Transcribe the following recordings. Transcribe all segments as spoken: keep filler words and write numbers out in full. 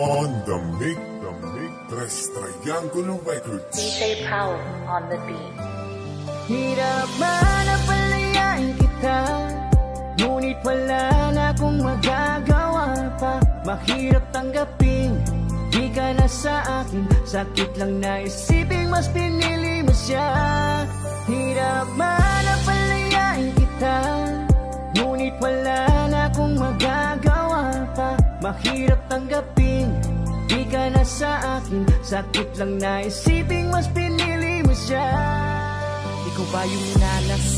on the Make the Make Tres Triangulo Records. D J Powell on the beat. Hirap manapalayan kita, ngunit wala na akong magagawa pa. Mahirap tanggapin, di ka na sa akin. Sakit lang na isipin, mas pinili mo siya. Hirap manapalayan kita, ngunit wala na akong magagawa pa. Mahirap tanggapin, di ka na sa akin. Sakit lang na isipin, mas pinili mo siya. Ikaw ba yung nanas,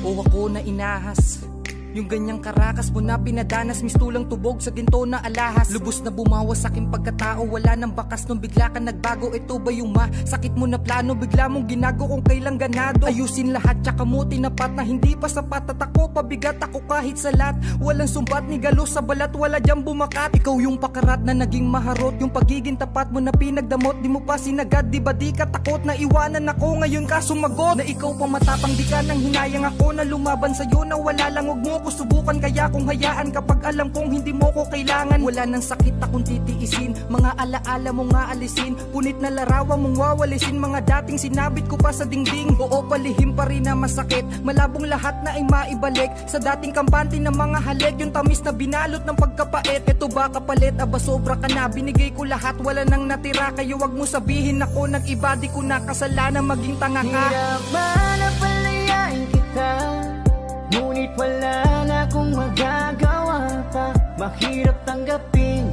o ako na inahas? Yung ganyang karakas mo na pinadanas, mistulang tubog sa ginto na alahas. Lubos na bumawas sa aking pagkatao, wala nang bakas nung bigla ka nagbago. Ito ba yung masakit mo na plano? Bigla mong ginago kung kailang ganado. Ayusin lahat tsaka mo tinapat na hindi pa sapat. At ako pabigat ako kahit salat, walang sumbat ni galo sa balat, wala dyang bumakat. Ikaw yung pakarat na naging maharot, yung pagiging tapat mo na pinagdamot. Di mo pa sinagad, di ba di ka takot na iwanan ako? Ngayon ka sumagot na ikaw pa matapang, di ka nang hinayang ako na lumaban sa'yo na wala langog mo. Subukan kaya kung hayaan kapag alam kong hindi mo ko kailangan. Wala nang sakit akong titiisin, mga alaala mong aalisin, punit na larawan mong wawalisin. Mga dating sinabit ko pa sa dingding, oo palihim pa rin na masakit. Malabong lahat na ay maibalik sa dating kampante ng mga halik. Yung tamis na binalot ng pagkapait, ito ba kapalit? Aba sobra ka na, binigay ko lahat, wala nang natira. Kaya wag mo sabihin ako nag-iba, di ko nakasalanan maging tanga ka. Hirap manapalayan kita, ngunit wala na akong magagawa pa. Mahirap tanggapin,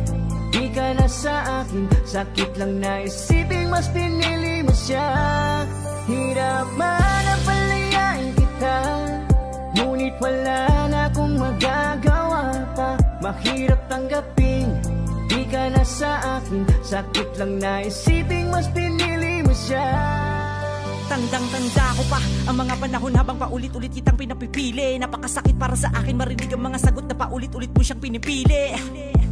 di ka na sa akin. Sakit lang na isipin, mas pinili mo siya. Hirap manapalayan kita, ngunit wala na akong magagawa pa. Mahirap tanggapin, di ka na sa akin. Sakit lang na isipin, mas pinili mo siya. Tandang-tanda ko pa ang mga panahon habang paulit-ulit kitang pinapipili. Napakasakit para sa akin marinig ang mga sagot na paulit-ulit mo siyang pinipili.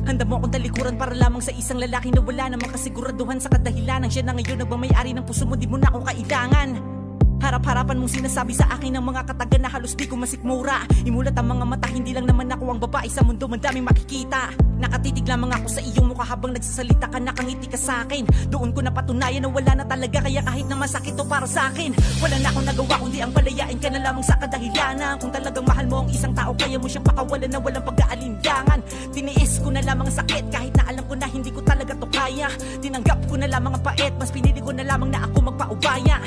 Handa mo akong talikuran para lamang sa isang lalaki na wala namang kasiguraduhan sa kadahilanan. Siya na ngayon nagmamayari ng puso mo, di mo na ako kailangan. Harap-harapan mong sinasabi sa akin ng mga katagan na halos di ko masikmura. Imulat ang mga mata, hindi lang naman ako ang babae sa mundo, mandaming makikita. Nakatitig lamang ako sa iyong mukha habang nagsasalita ka, nakangiti ka sa akin. Doon ko napatunayan na wala na talaga, kaya kahit na masakit to para sa akin. Wala na akong nagawa kundi ang palayain ka na lamang sa kadahilanan. Kung talagang mahal mo ang isang tao, kaya mo siyang pakawalan na walang pag-aalindangan. Tiniis ko na lamang ang sakit kahit na alam ko na hindi ko talaga to kaya. Tinanggap ko na lamang ang pait, mas pinili ko na lamang na ako magpaubaya.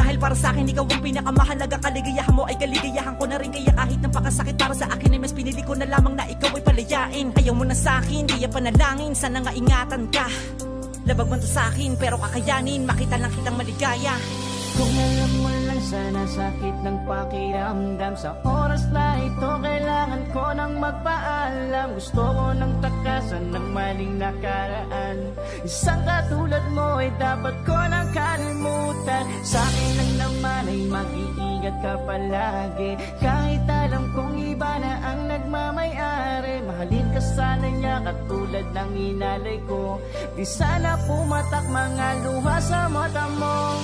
Dahil para sa akin ikaw ang pinakamahalaga, kaligayahan mo ay kaligayahan ko na rin. Kaya kahit napakasakit para sa akin ay mas pinili ko na lamang na ikaw ay palayain. Ayaw mo na sa akin, kaya panalangin, sana nga ingatan ka. Labag man to sa akin pero kakayanin, makita lang kitang maligaya. Kung alam mo lang sana sakit ng pakiramdam, sa oras na ito kailangan ko nang magpaalam. Gusto ko nang takasan ng maling nakaraan, isang katulad mo ay dapat ko nang kalimutan. Sa akin lang naman ay mag-iingat ka palagi, kahit alam kong iba na ang nagmamayari. Mahalin ka sana niya katulad ng inalay ko, di sana pumatak mga luha sa mata mo.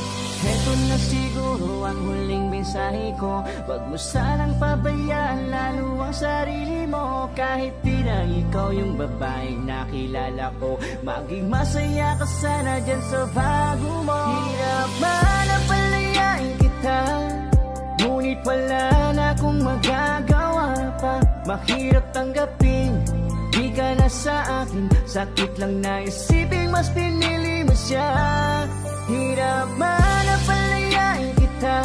Eto na siguro ang huling mensahe ko, wag mo sanang pabayaan lalo ang sarili mo. Kahit di na ikaw yung babaeng nakilala ko, maging masaya ka sana dyan sa bago mo. Hirap manapalayan kita, ngunit wala na akong magagawa pa. Mahirap tanggapin, di ka na sa akin. Sakit lang na isipin, mas pinili mo siya. Hirap manapalayan kita,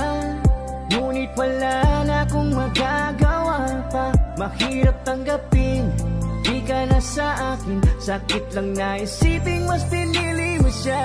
ngunit wala na akong magagawa pa. Mahirap tanggapin, di ka na sa akin. Sakit lang na isipin, mas pinili mo siya.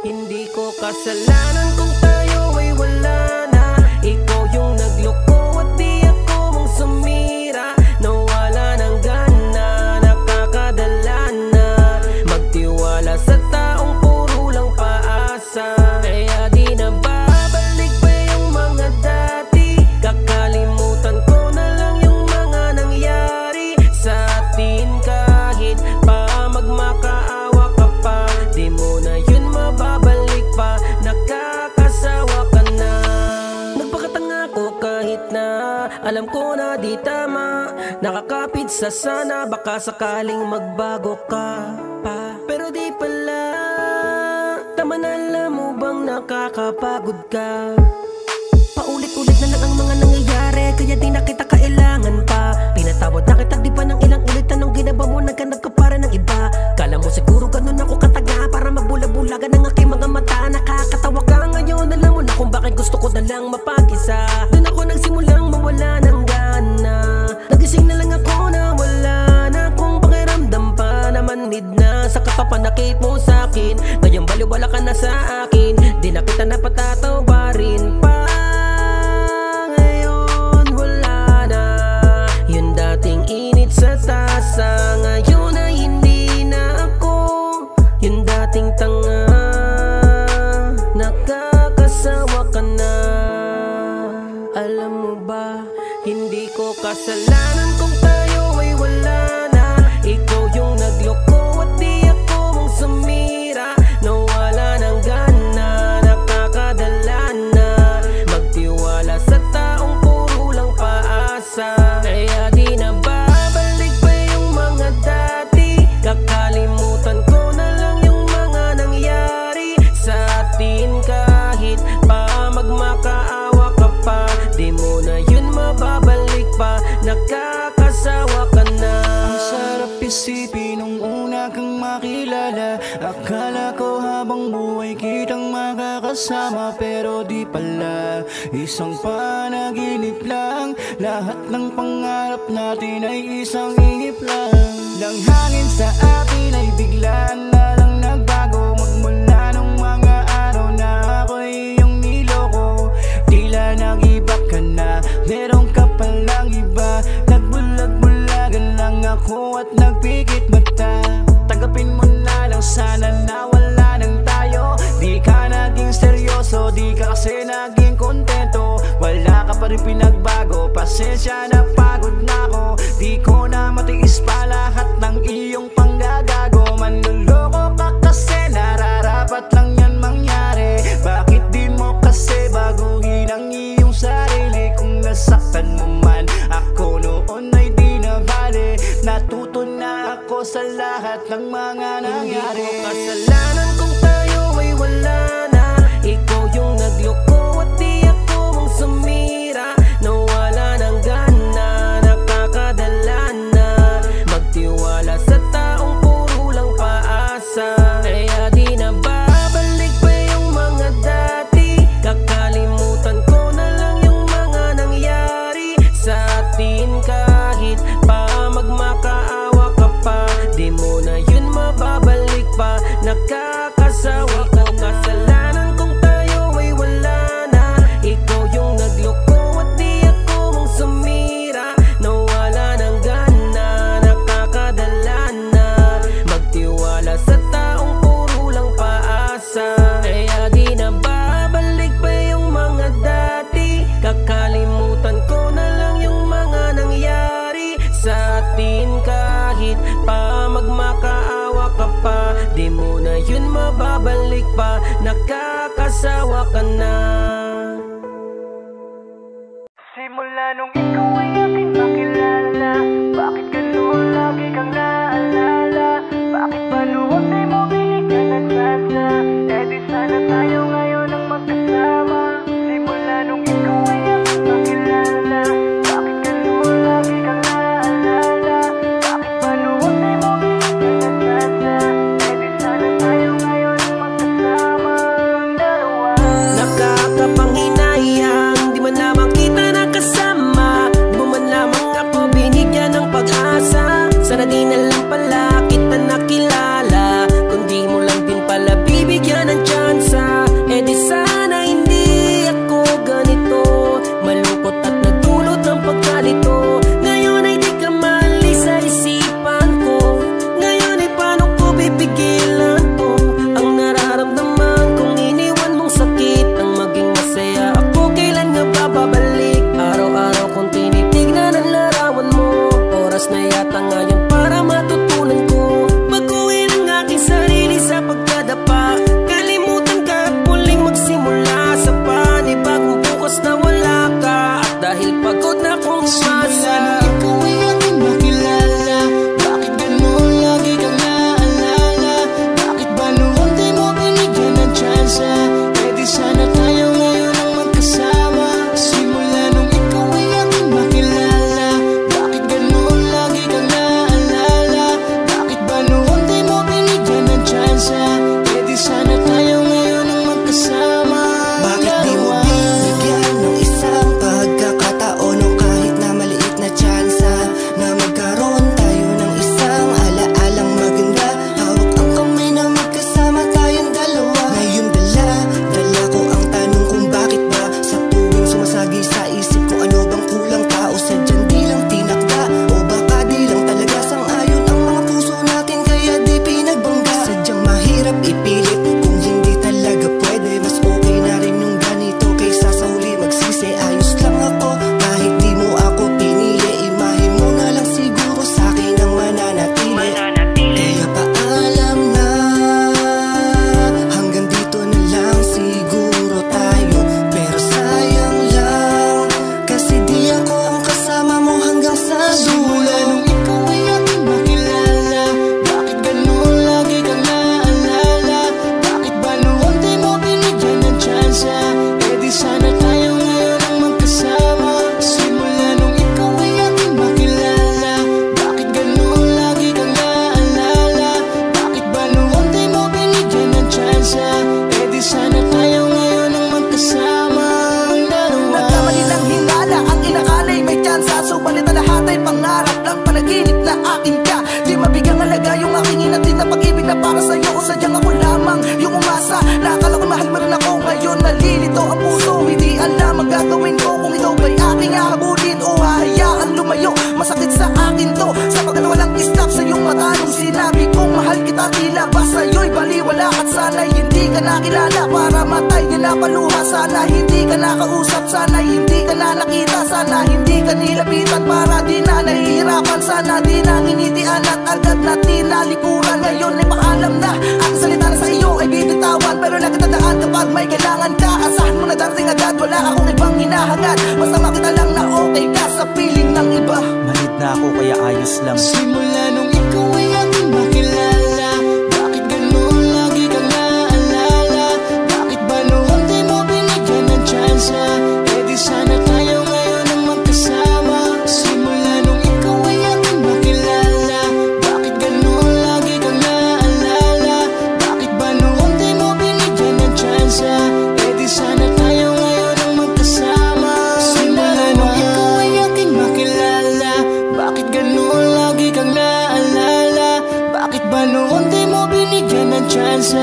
Hindi ko kasalanan kung tayo ay wala na. Ikaw yung nagloko at di ako mong sumira. Nawala ng gana, nakakadala na. Magtiwala sa taong puro lang paasa. Kaya di na babalik pa yung mga dati. Kakalimutan ko na lang yung mga nangyari sa atin kahit pa mag Alam ko na di tama, nakakapit sa sana. Baka sakaling magbago ka pa, pero di pala. Taman, alam mo bang nakakapagod ka? Paulit-ulit na lang ang mga nangyayari, kaya di na kita kailangan pa. Pinatawad na kita di pa ng ilang ulit. Anong ginawa mo? Nagkanag ka para ng iba. Kala mo siguro ganun ako kataga, para mabulabulagan ang aking mga mata. Nakakatawa ka ngayon, alam mo na kung bakit gusto ko na lang mapag-isa. Doon ako nagsimulang mawala ng gana. Nagising na lang ako na wala na kung pakiramdam pa naman nid na sa kapapanakit mo sa akin. Ngayon baliwala ka na sa akin, di na kita napatatawarin pa. Sa tasa ngayon ay hindi na ako yung dating tanga. Nakakasawa ka na. Alam mo ba, hindi ko kasalanan kung tayo ay wala na. Ikaw yung nagloko at di ako mong sumira. Nawala ng gana, nakakadala na. Magtiwala sa taong puro lang paasa. Kaya di na ba nakalimutan ko na lang yung mga nangyari sa atin? Kahit pa magmakaawa ka pa, di mo na yun mababalik pa. Nakakasawa ka na. Ang sarap isipin nung una kang makilala. Akala ko habang buhay kitang makakasama, pero di pala. Isang panaginip lang. Lahat ng pangarap natin ay isang ihip lang. Ang hangin sa akin ay biglaan na lang nagbago. Magmula nung mga araw na ako'y iyong niloko, tila nag-iba ka na, meron ka palang iba. Nagbulag-bulagan lang ako at nagpikit mata. Tanggapin mo na lang sana na wala nang tayo. Di ka naging seryoso, di ka kasi naging kontento. Wala ka pa rin pinagbago, pasensya na, pagod na ako. Di ko na matiis pa lahat ng iyong panggagago. Manluloko ka kasi nararapat lang yan mangyari. Bakit di mo kasi baguhin ang iyong sarili? Kung nasaktan mo man ako noon ay di na bale. Natuto na ako sa lahat ng mga nangyari. Hindi ko kasalanan kung tayo ay wala na. Ikaw yung nagloko at di ako mong sumira. Nawala ng gana, sa taong puro lang paasa. Kaya di na babalik pa yung mga dati. Kakalimutan ko na lang yung mga nangyari sa atin. Kahit pa magmakaawa ka pa, di mo na yun mababalik pa. Nakakasawa ka na. Kasalanan kung tayo ay wala na. Ikaw yung nagloko at di ako mong sumira. Nawala ng gana, sa taong puro lang paasa. Kaya di na babalik pa yung mga dati. Kakalimutan ko na lang yung mga nangyari sa atin. Kahit pa magmakaawa ka pa, di mo na yun mababalik pa. Nakakasawa ka na. Simula nung ikaw ay aking makilala, bakit gano'n lagi kang naalala? Bakit ba noon ay mo binigyan ng sana? Eh di sana tayo ngayon ang magkasama. Simula nung ikaw ay aking makilala, bakit gano'n lagi kang naalala? Bakit ba noon ay mo binigyan ng sana? Eh di sana tayo ngayon ang magkasama. Ang dalawa nakakapanghinayang, di man lamang kita nakasama. bansa. So balit na lahat ay pangarap lang, panaginip na akin ka. Di mabigang halaga yung aking inatin na pag-ibig na para sa'yo. O sadyang ako lamang yung umasa, nakala ko mahal mo rin ako. Ngayon nalilito ang puso, hindi alam ang gagawin ko. Kung ito ba'y aking ahabulin o hahayaan lumayo. Masakit sa akin to, sa pagkakawalang stop sa iyong mata nung sinabi kong mahal kita. Tila ba sa'yo'y baliwala at sana'y hindi ka nakilala. Para matay niya na paluha, sana hindi ka nakausap, sana hindi ka na nakita, sana hindi ka nilapitan. Para di na nahihirapan, sana di na nginitian at agad na tinalikuran. Ngayon ay paalam na, ang salita na sa iyo ay bibitawan. Pero nagtatandaan kapag may kailangan ka, asahan mo na darating agad. Wala akong ibang hinahangad, basta makita lang na okay ka sa piling ng iba. Malit na ako kaya ayos lang. Simula nung ikaw ay aking makilala, bakit ganun lagi kang naalala? Bakit ba noon di mo binigyan ng chance? E di sana tayo ngayon ang magkasama. Simula nung ikaw ay aking makilala, bakit ganun lagi kang naalala? Bakit ba noon di mo binigyan ng chance? E di sana tayo ngayon ang magkasama. Simula nung ikaw ay aking makilala, bakit ganun lagi kang naalala? Bakit ba noon di mo binigyan ng chance?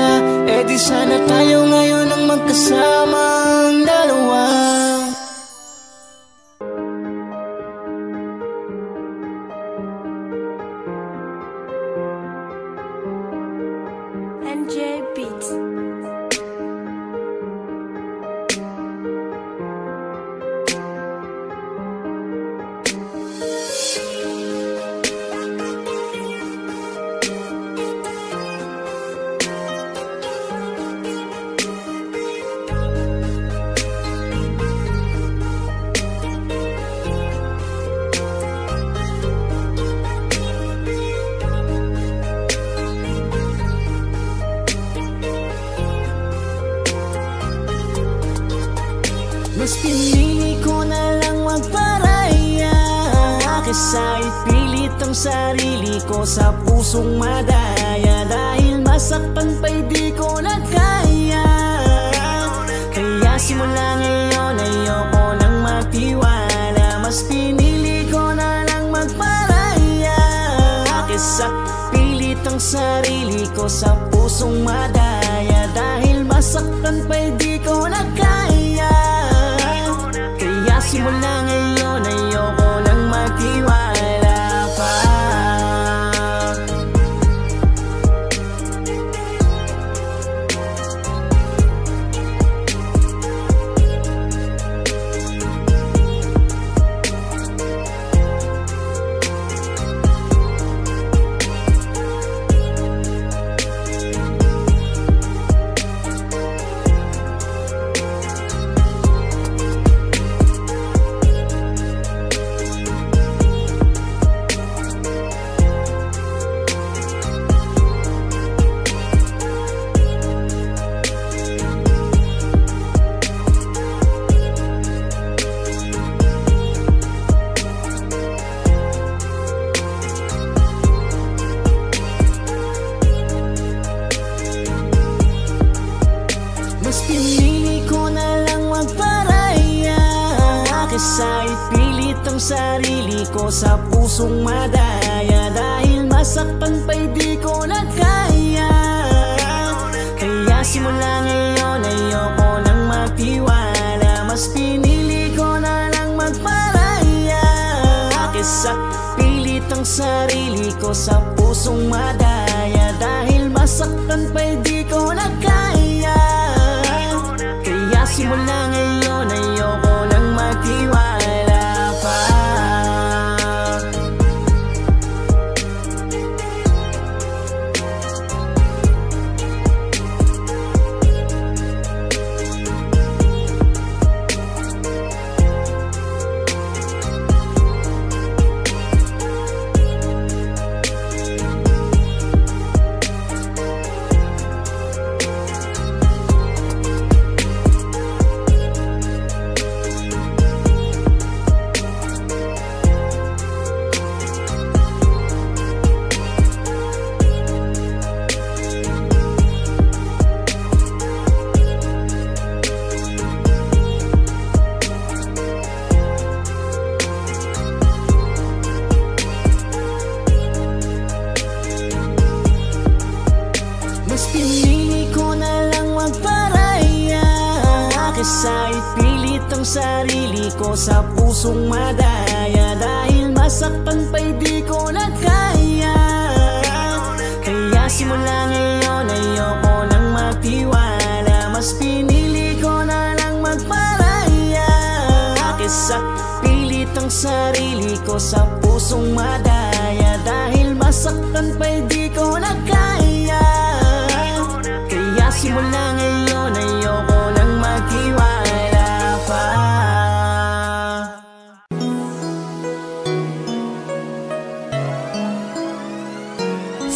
E di sana tayo ngayon ang magkasama ang dalawa. N J Beats. Mas pinili ko na lang magparaya, kaysa ipilit ang sarili ko sa pusong madaya. Dahil masaktan pa'y di ko na kaya, kaya simula ngayon ayoko nang magtiwala. Mas pinili ko na lang magparaya, kaysa pilit ang sarili ko sa pusong madaya. Dahil masaktan pa'y di ko na kaya, simula ngayon ayoko nang magtiwala pa. Mas pinili ko na lang magparaya, kaysa ipilit ang sarili ko sa pusong madaya. Dahil masaktan pa'y di ko na kaya, kaya simula ngayon ayoko nang magtiwala. Mas pinili ko na lang magparaya, kaysa pilit ang sarili ko sa pusong madaya. Dahil masaktan pa'y di ko na kaya, simula ngayon ayoko nang magtiwala pa. sarili ko sa pusong madaya, dahil masaktan pa'y di ko na kaya. Kaya simula ngayon ayoko nang magtiwala, mas pinili ko na lang magparaya. Kesa pilit ang sarili ko sa pusong madaya, dahil masaktan pa'y di ko na kaya. Kaya simula ngayon ayoko nang magtiwala pa.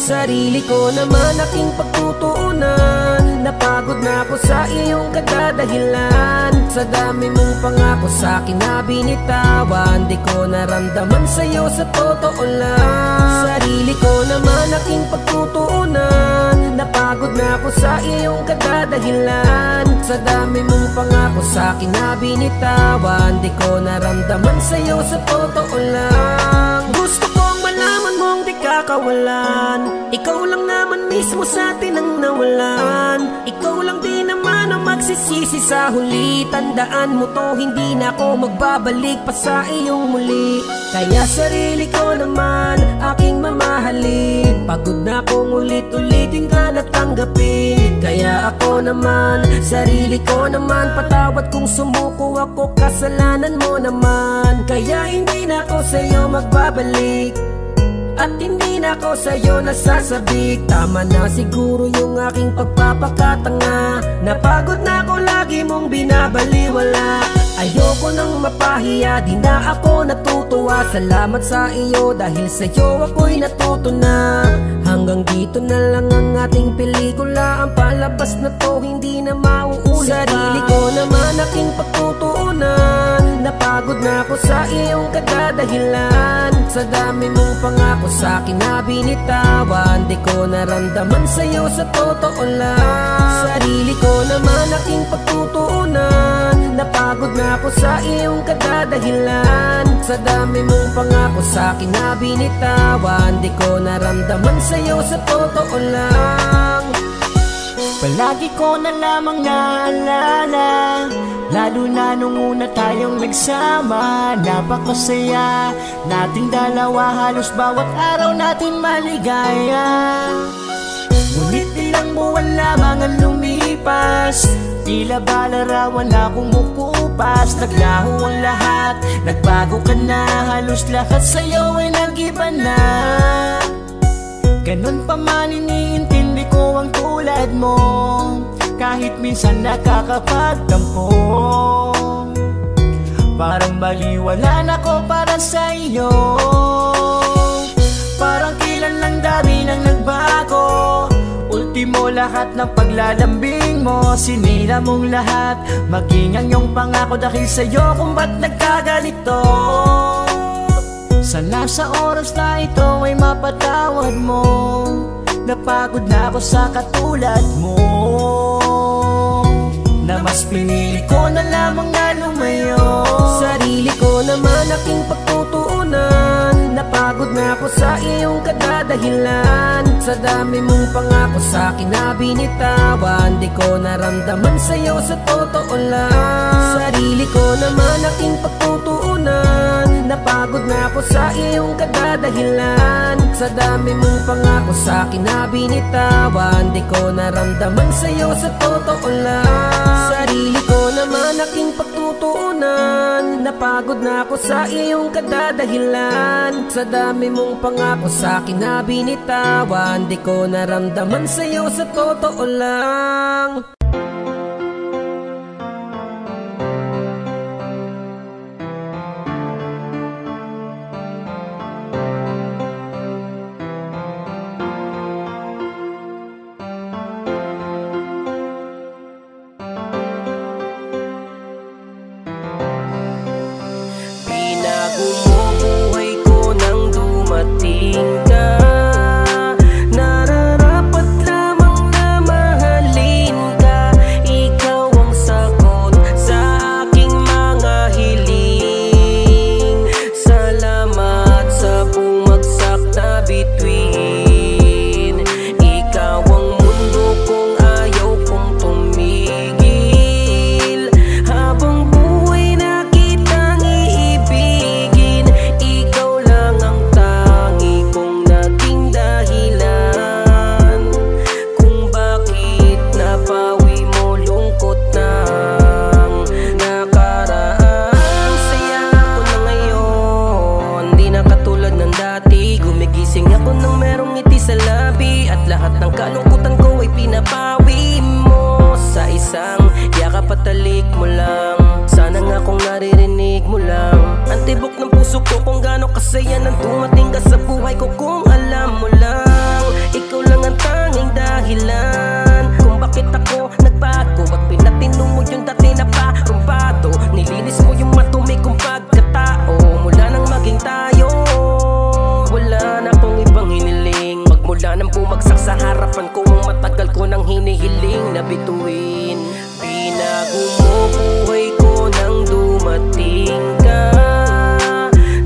Sarili ko naman aking pagtutuunan, napagod na ako sa iyong kadadahilan. Sa dami mong pangako sa'kin na binitawan, di ko naramdaman sa'yo sa totoo lang. Sarili ko naman aking pagtutuunan, napagod na ako sa iyong kadadahilan. Sa dami mong pangako sa'kin na binitawan, di ko naramdaman sa'yo sa totoo lang. Gusto kong malaman mong di kakawalan, ikaw lang naman mismo sa'tin ang nawalan. Ikaw lang din naman ang magsisisi sa huli, tandaan mo to, hindi na ako magbabalik pa sa iyong muli. Kaya sarili ko naman aking mamahalin, pagod na akong ulit-ulitin ka na tanggapin. Kaya ako naman, sarili ko naman, patawad kung sumuko ako, kasalanan mo naman. Kaya hindi na ako sa'yo magbabalik, at hindi na ako sa'yo nasasabik. Tama na siguro yung aking pagpapakatanga, napagod na ako lagi mong binabaliwala. Ayoko nang mapahiya, di na ako natutuwa. Salamat sa iyo, dahil sa'yo ako'y natuto na. Hanggang dito na lang ang ating pelikula, ang palabas na to hindi na mauulit. Sarili ko naman aking pagtutuunan, napagod na ako sa iyong kadadahilan. Sa dami mong pangako sa'kin na binitawan, di ko naramdaman sa'yo sa totoo lang. Sarili ko naman aking pagtutuunan, napagod na ako sa iyong kadadahilan. Sa dami mong pangako sa'kin na binitawan, di ko naramdaman sa'yo sa totoo lang. Palagi ko na lamang naalala, lalo na nung una tayong nagsama. Napakasaya nating dalawa, halos bawat araw natin maligaya. Ngunit ilang buwan lamang ang lumipas, tila ba larawan na kumukupas. Naglaho ang lahat, nagbago ka na, halos lahat sa'yo ay nag-iba na. Ganun pa man iniintindi ko ang tulad mo, kahit minsan nakakapagtampo. Parang baliwalan ako para sa iyo, parang kilan lang dami nang nagbago. Ultimo lahat ng paglalambing mo, sinira mong lahat, maging ang iyong pangako dahil sa'yo kung ba't nagkaganito. Sana sa oras na ito ay mapatawad mo, napagod na ako sa katulad mo, na mas pinili ko na lamang na lumayo. Sarili ko naman aking pagtutuunan, napagod na ako sa iyong kadadahilan. Sa dami mong pangako sa'kin na binitawan, di ko naramdaman sa'yo sa totoo lang. Sarili ko naman aking pagtutuunan, napagod na ako sa iyong kadadahilan. Sa dami mong pangako sa'kin na binitawan, di ko naramdaman sa'yo sa totoo lang. Sarili ko naman aking pagtutuunan, napagod na ako sa iyong kadadahilan. Sa dami mong pangako sa'kin na binitawan, di ko naramdaman sa'yo sa totoo lang. Ikaw ang mundo kong ayaw kong tumigil, habang buhay na tibok ng puso ko kung gaano kasaya nang dumating ka sa buhay ko. Kung alam mo lang, ikaw lang ang tanging dahilan kung bakit ako nagbago. Ba't pinatino mo yung dati na parumpado? Nilinis mo yung matumi kong pagkatao. Mula nang maging tayo, wala na akong ibang hiniling. Magmula nang bumagsak sa harapan ko ang matagal ko nang hinihiling na bituin. Binago mo buhay ko nang dumating ka.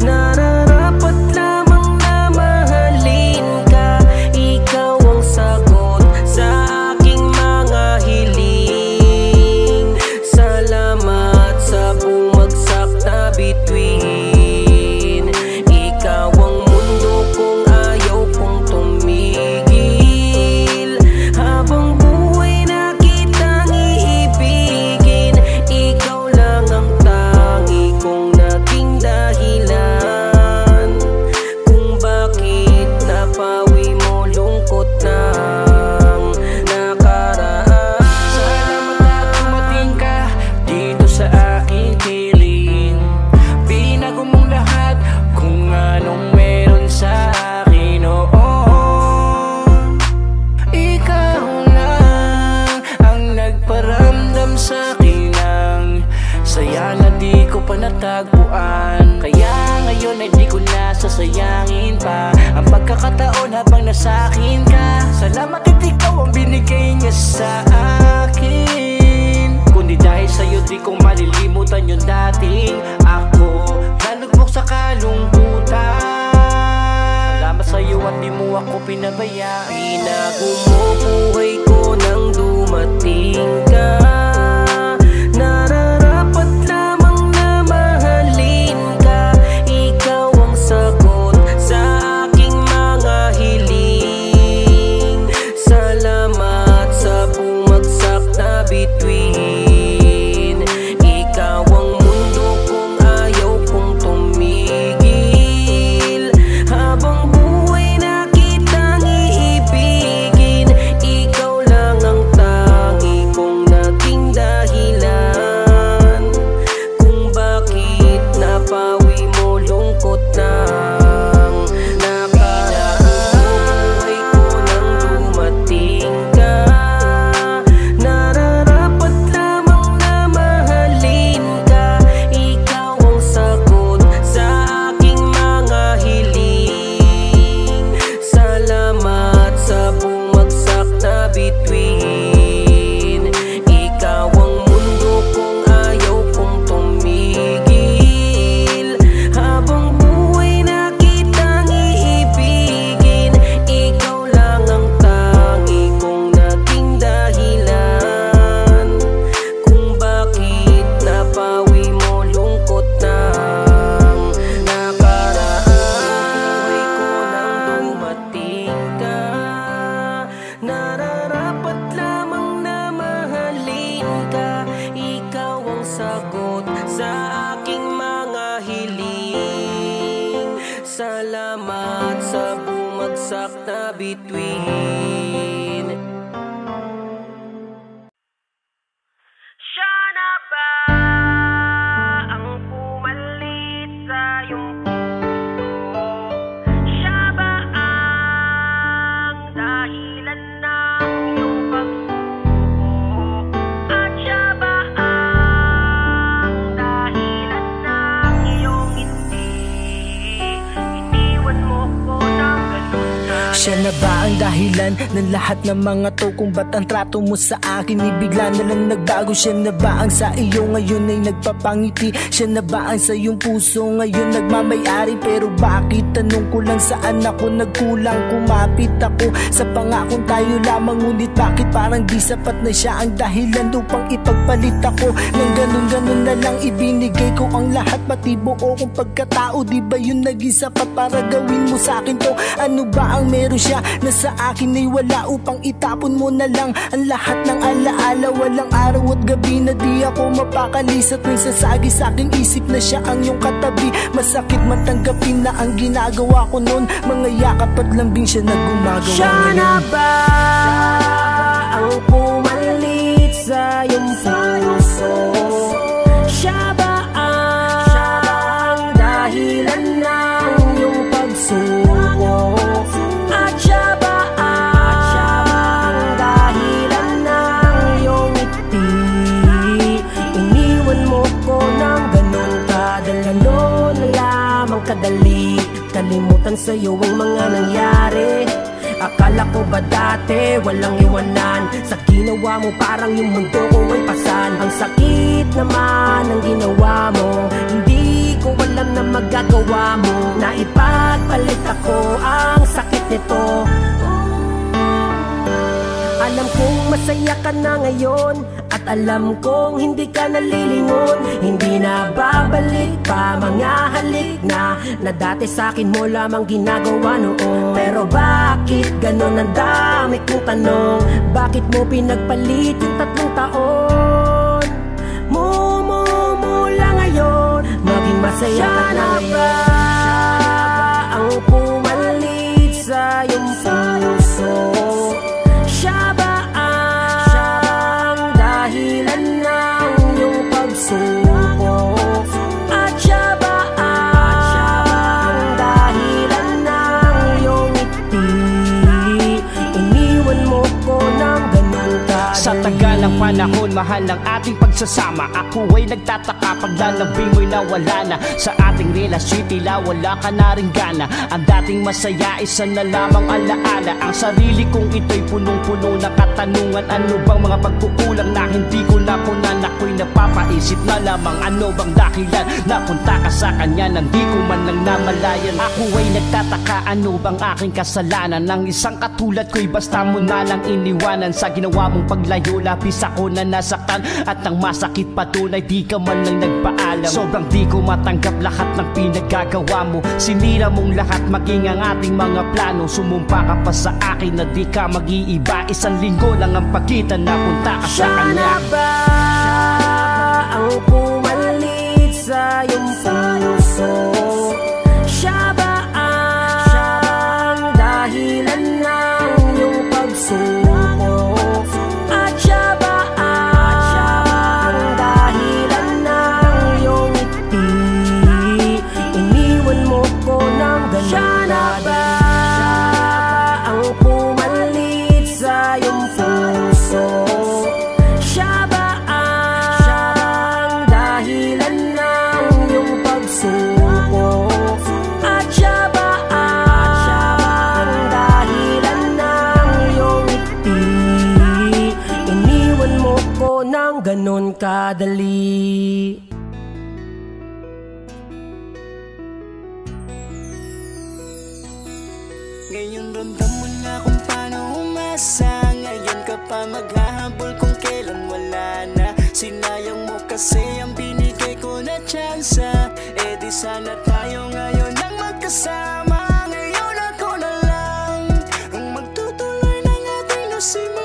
Nararapat lamang na mahalin ka. Ikaw ang sagot sa aking mga hiling. Salamat sa bumagsak na bituin. Ikaw ang mundo kung ayaw kong tumigil. Habang buhay na kitang iibigin, ikaw lang ang tangi kong naging dahilan kung bakit napawi mo lungkot ng nakaraan. Salamat na dumating ka dito sa aking piling. Binago mong lahat kung anong meron sa akin. Oo, ikaw lang ang nagparamdam sa'kin ng saya na di ko pa natagpuan. Kaya ngayon ay di ko nasasayangin pa ang pagkakataon habang nasa'kin ka. Salamat at ikaw ang binigay niya sa akin. Kundi dahil sa'yo di ko malilimutan yung dating ako na lugmok sa kalungkutan. Salamat sa'yo at di mo ako pinabayaan. Binago mo buhay ko nang dumating ka. Nararapat lamang na mahalin ka. Ikaw ang sagot sa aking mga hiling. Salamat sa bumagsak na bituin. Ikaw ang mundo kung ayaw kong tumigil. Habang buhay na kitang iibigin, ikaw lang ang tangi kong naging dahilan kung bakit napawi mo lungkot ng nakaraan. Buhay ko nang dumating ka. Nararapat lamang na mahalin ka. Ikaw ang sagot sa aking mga hiling. Salamat sa bumagsak na bituin. Ikaw ang mundo kung ayaw kong tumigil. Habang buhay na kitang iibigin, ikaw lang ang tangi kong naging dahilan kung bakit napawi mo lungkot ng nakaraan. Buhay ko nang dumating ka. Nararapat lamang na mahalin ka. Ikaw ang sagot sa aking mga hiling. Salamat sa bumagsak na bituin. Siya na ba ang pumalit sa iyong puso? Siya ba ang dahilan ng iyong pagsuko? At siya ba ang dahilan ng iyong hindi? Iniwan mo ko ng ganun na. Siya na ba ang dahilan ng lahat ng mga to? Kung ba't ang trato mo sa akin ay bigla na lang nagbago? Siya na ba ang sa iyo ngayon ay nagpapangiti? Siya na ba ang sa iyong puso ngayon nagmamayari? Pero bakit? Tanong ko lang, saan ako nagkulang? Kumapit ako sa pangakong tayo lamang, ngunit bakit parang di sapat na siya ang dahilan upang ipagpalit ako? Nang ganun-ganun na lang ibinigay ko ang lahat, pati buo kong pagkatao. Di ba yun naging sapat para gawin mo sa akin to? Ano ba ang meron siya na sa akin ay wala? Upang itapon mo na lang ang lahat ng alaala. Walang araw at gabi na di ako mapakalis, at may sasagi sa aking isip na siya ang iyong katabi. Masakit matanggapin na ang ginagawa ko noon, mga yakap at lambing siya na gumagawa. Siya na ba ang pumalit sa iyong puso? Siya ba ang dahilan? sobrang kadali. Kalimutan sa'yo ang mga nangyari. Akala ko ba dati walang iwanan? Sa ginawa mo parang yung mundo ko ay pasan. Ang sakit naman ang ginawa mo. Hindi ko alam na magagawa mo. Naipagpalit ako ang sakit nito. Alam kong masaya ka na ngayon, at alam kong hindi ka nalilingon. Hindi na babalik pa mga halik na na dati sa'kin mo lamang ginagawa noon. Pero bakit ganon? Ang dami kong tanong. Bakit mo pinagpalit yung tatlong taon? Mumumula ngayon, maging masaya ka na ba? Ang pumalit sa iyong puso, siya ba ang dahilan ng iyong pagsubok? At siya ba ang dahilan ng iyong ngiti? Iniwan mo ko ng ganun kadali. Sa tagal ng panahon, mahal ng ating pagsasama. Ako ay nagtataka paglalambing mo'y nawala na. Sa ating relasyon, tila wala ka na ring gana. Ang dating masaya, isa na lamang alaala. Ang sarili kong ito'y punong-puno ng katanungan. Ano bang mga pagkukulang na hindi ko napunan? Ako'y napapaisip na lamang, ano bang dahilan? Napunta ka sa kanya, nang di ko man lang namalayan. Ako ay nagtataka, ano bang aking kasalanan? Ang isang katulad ko'y basta mo na lang iniwanan. Sa ginawa mong paglayo, labis ako na nasaktan. At ang masakit pa doon ay di ka man lang nagpaalam. Sobrang di ko matanggap lahat ng pinaggagawa mo. Sinira mong lahat, maging ang ating mga plano. Sumumpa ka pa sa akin na di ka mag-iiba. Isang linggo lang ang pagitan, napunta ka sa kanya. Siya na ba ang pumalit sa iyong puso? Siya ba ang dahilan ng iyong pagsuko? Ganun kadali. Ngayon ramdam mo na kung paano umasa. Ngayon ka pa maghahabol kung kailan wala na. Sinayang mo kasi ang binigay ko na tsansa. E di sana tayo ngayon ang magkasama. Ngayon ako na lang ang magtutuloy ng ating nasimula.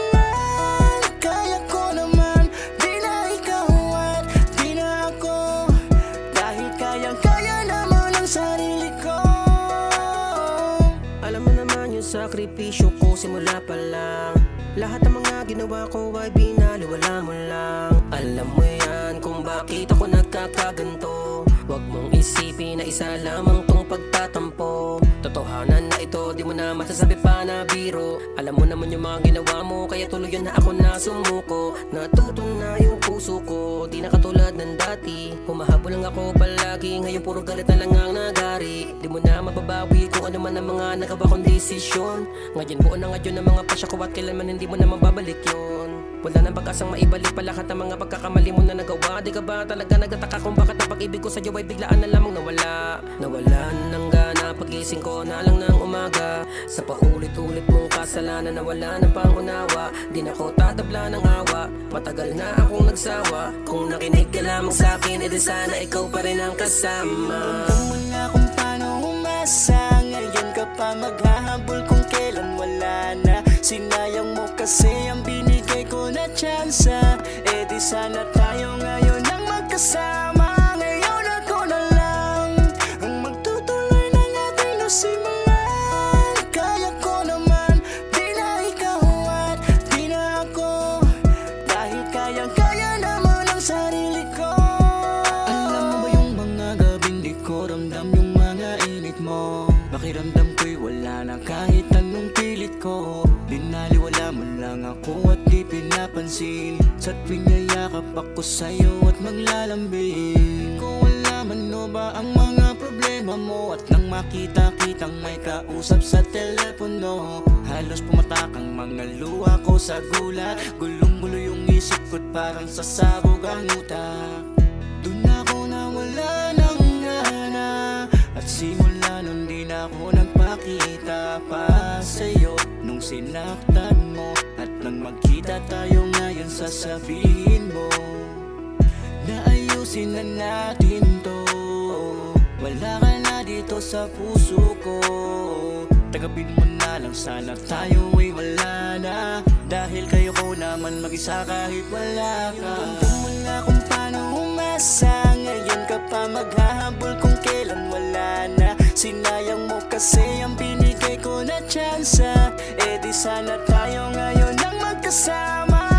Sakripisyo ko simula pa lang. Lahat ng mga ginawa ko ay binaliwala mo lang. Alam mo yan kung bakit ako nagkakaganto. Huwag mong isipin na isa lamang tong pagtatampo. Totohanan na ito, di mo na masasabi pa na biro. Alam mo naman yung mga ginawa mo, kaya tuluyan na ako na sumuko. Natuto na yung puso ko, di na katulad ng dati. Humahabol lang ako palagi, ngayon puro galit na lang ang nagari. Di mo na mababawi kung ano man ang mga nagawa kong desisyon. Ngayon buo na ngayon ang mga pasya ko at kailanman hindi mo na mababalik yun. Wala nang pag-asang maibalik pa lahat ng mga pagkakamali mo na nagawa. Di ka ba talaga nagtataka kung bakit ang pag-ibig ko sa'yo ay biglaan na lamang nawala? Nawalan ng gana, pagising ko na lang ng umaga. Sa paulit-ulit mong kasalanan, nawala ng pangunawa. Di na ko tatabla ng awa, matagal na akong nagsawa. Kung nakinig ka lamang sa'kin, edi sana ikaw pa rin ang kasama. Ramdam mo na kung paano umasa. Ngayon ka pa maghahabol kung kailan wala na. Sinayang mo kasi ang binigay ko na tsansa, eh di sana tayo ngayon ang magkasama. Ngayon ako na lang ang magtutuloy ng ating nasimulan. Kaya ko naman, di na ikaw at di na ako. Dahil kayang-kaya naman ang sarili ko. Alam mo ba yung mga gabing di ko ramdam yung mga init mo? Pakiramdam ko'y wala na kahit anong pilit ko. Binaliwala mo lang ako at di pinapansin. Sa tuwing nayakap ako sa'yo at maglalambing. Kung wala man o ba ang mga problema mo? At nang makita-kitang may kausap sa telepono, halos pumatak ang mga luha ko sa gulat. Gulong-gulo yung isip ko't parang sasabog ang utak. Doon ako nawala ng gana, at simula nun di na ako nagpakita pa sa'yo. Nung sinaktan mo at nang magkita tayo ngayon, sasabihin mo na ayusin na natin to. Wala ka na dito sa puso ko, tagapin mo na lang sana, tayo ay wala na. Dahil kayo ko naman mag-isa kahit wala ka. Tungtong wala kung paano umasa, ngayon ka pa maghahabol kung kailan wala na. Sinayang mo kasi ang binigay ko na chance, eh di sana tayo ngayon ang magkasama.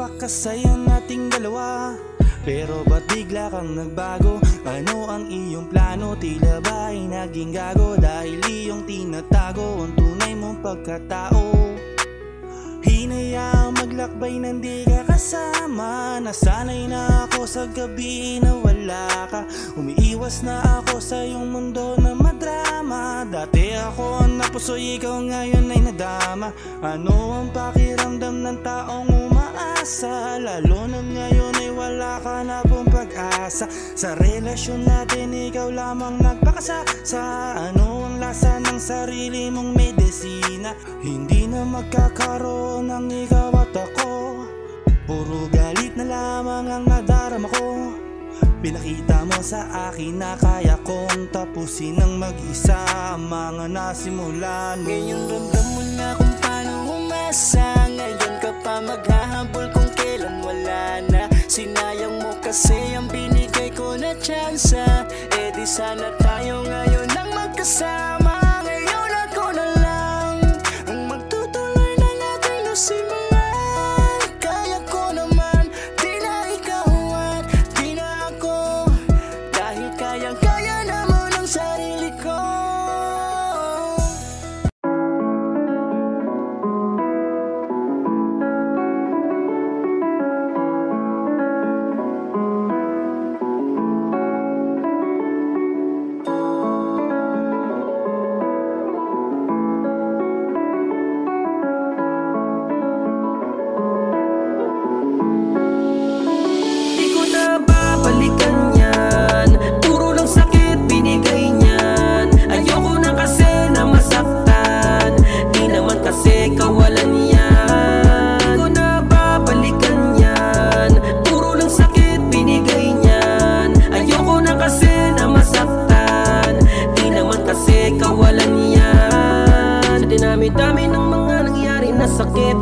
Napakasaya nating dalawa, pero ba't bigla kang nagbago? Ano ang iyong plano? Tila ba ay naging gago? Dahil iyong tinatago ang tunay mong pagkatao. Hinayang maglakbay nang di ka kasama. Nasanay na ako sa gabi na wala ka. Umiiwas na ako sa iyong mundo na madrama. Dati ako ang napusoy, ikaw ngayon ay nadama. Ano ang pakiramdam ng taong umaasa? Lalo na ngayon ay wala ka na pong pag-asa. Sa relasyon natin, ikaw lamang nagpakasasa. Ano ang lasa ng sarili mong medisina? Hindi na magkakaroon ng ikaw at ako. Puro galit na lamang ang nadarama ko. Pinakita mo sa akin na kaya kong tapusin ang mag-isa ang mga nasimulan mo. Ngayon ramdam mo na kung paano umasa, ngayon ka pa maghahabol kung kailan wala na. Sinayang mo kasi ang binigay ko na chance, eh di sana tayo ngayon ang magkasama.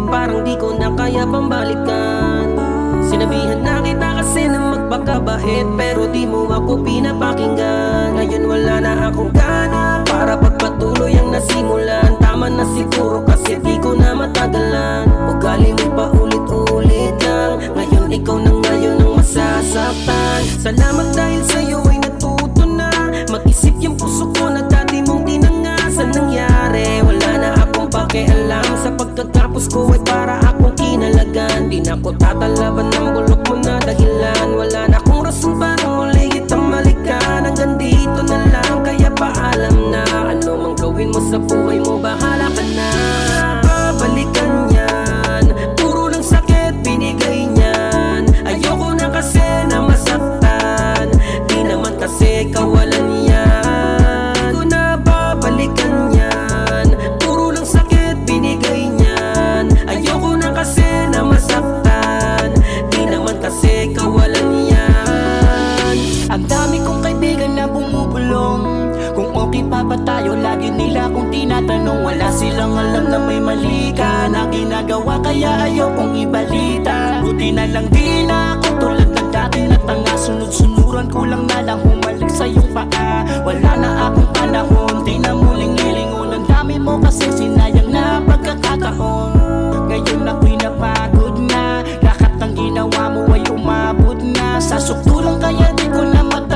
Parang di ko na kaya pambalikan. Sinabihan na kita kasi na magpakabahit, pero di mo ako pinapakinggan. Ngayon wala na akong gana para pagpatuloy ang nasimulan. Tama na siguro kasi di ko na matagalan. Ugali mo pa ulit-ulit lang, ngayon ikaw na ngayon ang masasaktan. Salamat dahil sa'yo ay natuto na mag-isip yung puso ko na dati mong tinangasan. Nangyari wala na akong pakialam, sa pagkatapos ko ay para akong kinalagan. Di na ko tatalaban ng bulok mo na dahilan. Wala na akong rason para muli kitang malikan. Hanggang dito na lang, kaya paalam na. Ano mang gawin mo sa buhay mo, bahala ka na. Babalikan yan, puro ng sakit binigay niyan. Ayoko na kasi na masaktan, di naman kasi kawalan yan. Tayo lagi nila kung tinatanong, wala silang alam na may mali ka na ginagawa, kaya ayokong ibalita. Buti na lang di na ako tulad ng dati na tanga. Sunod-sunuran ko lang na lang humalik sa iyong paa. Wala na akong panahon, di na muling lilingon. Ang dami mo kasi sinayang na pagkakataon. Ngayon ako'y napagod na, lahat ng ginawa mo ay umabot na. Sa suktulang kaya di ko na mag